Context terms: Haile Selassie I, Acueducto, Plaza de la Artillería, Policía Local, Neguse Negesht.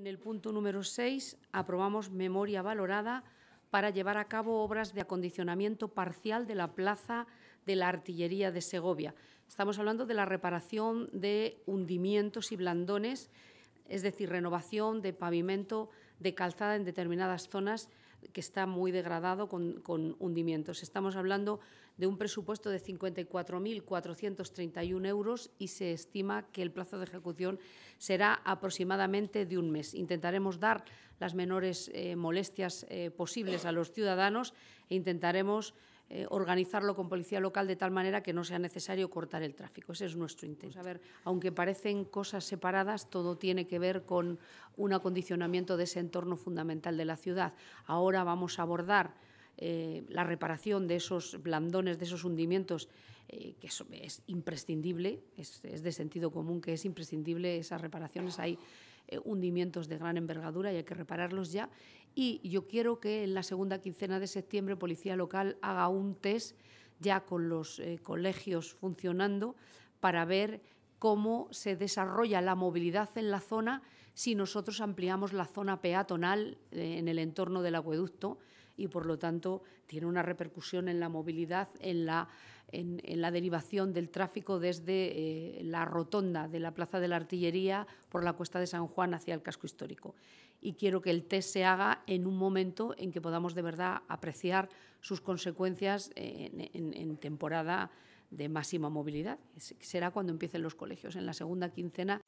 En el punto número 6 aprobamos memoria valorada para llevar a cabo obras de acondicionamiento parcial de la Plaza de la Artillería de Segovia. Estamos hablando de la reparación de hundimientos y blandones, es decir, renovación de pavimento de calzada en determinadas zonas que está muy degradado con hundimientos. Estamos hablando de un presupuesto de 54.431 euros y se estima que el plazo de ejecución será aproximadamente de un mes. Intentaremos dar las menores molestias posibles a los ciudadanos e intentaremos organizarlo con Policía Local de tal manera que no sea necesario cortar el tráfico. Ese es nuestro intento. A ver, aunque parecen cosas separadas, todo tiene que ver con un acondicionamiento de ese entorno fundamental de la ciudad. Ahora vamos a abordar la reparación de esos blandones, de esos hundimientos, que es imprescindible, es de sentido común que es imprescindible esas reparaciones. Hay hundimientos de gran envergadura y hay que repararlos ya. Y yo quiero que en la segunda quincena de septiembre Policía Local haga un test ya con los colegios funcionando para ver cómo se desarrolla la movilidad en la zona si nosotros ampliamos la zona peatonal en el entorno del acueducto y, por lo tanto, tiene una repercusión en la movilidad, en la derivación del tráfico desde la rotonda de la Plaza de la Artillería por la Cuesta de San Juan hacia el casco histórico. Y quiero que el test se haga en un momento en que podamos de verdad apreciar sus consecuencias en temporada de máxima movilidad. Será cuando empiecen los colegios, en la segunda quincena.